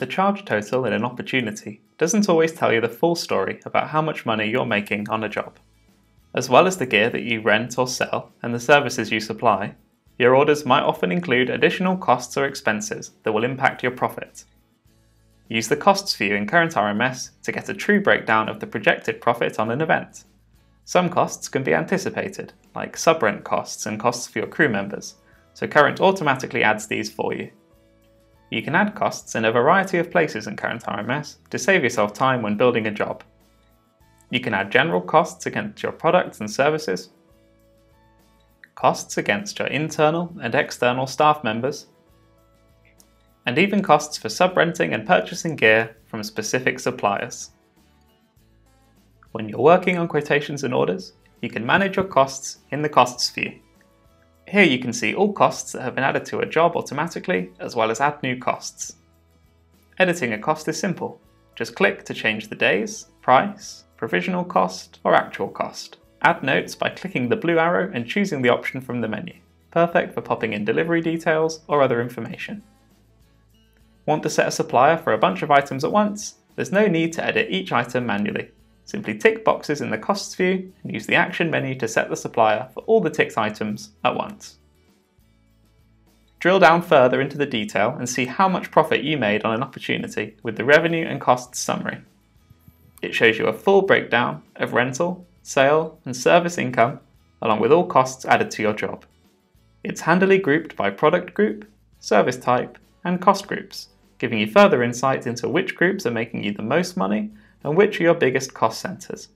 The charge total in an opportunity doesn't always tell you the full story about how much money you're making on a job. As well as the gear that you rent or sell and the services you supply, your orders might often include additional costs or expenses that will impact your profit. Use the costs view in Current RMS to get a true breakdown of the projected profit on an event. Some costs can be anticipated, like subrent costs and costs for your crew members, so Current automatically adds these for you. You can add costs in a variety of places in Current RMS to save yourself time when building a job. You can add general costs against your products and services, costs against your internal and external staff members, and even costs for subrenting and purchasing gear from specific suppliers. When you're working on quotations and orders, you can manage your costs in the costs view. Here you can see all costs that have been added to a job automatically, as well as add new costs. Editing a cost is simple. Just click to change the days, price, provisional cost, or actual cost. Add notes by clicking the blue arrow and choosing the option from the menu. Perfect for popping in delivery details or other information. Want to set a supplier for a bunch of items at once? There's no need to edit each item manually. Simply tick boxes in the costs view and use the action menu to set the supplier for all the ticked items at once. Drill down further into the detail and see how much profit you made on an opportunity with the revenue and costs summary. It shows you a full breakdown of rental, sale, and service income, along with all costs added to your job. It's handily grouped by product group, service type, and cost groups, giving you further insight into which groups are making you the most money and which are your biggest cost centers.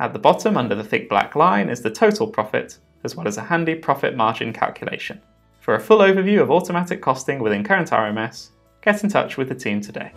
At the bottom, under the thick black line, is the total profit, as well as a handy profit margin calculation. For a full overview of automatic costing within Current RMS, get in touch with the team today.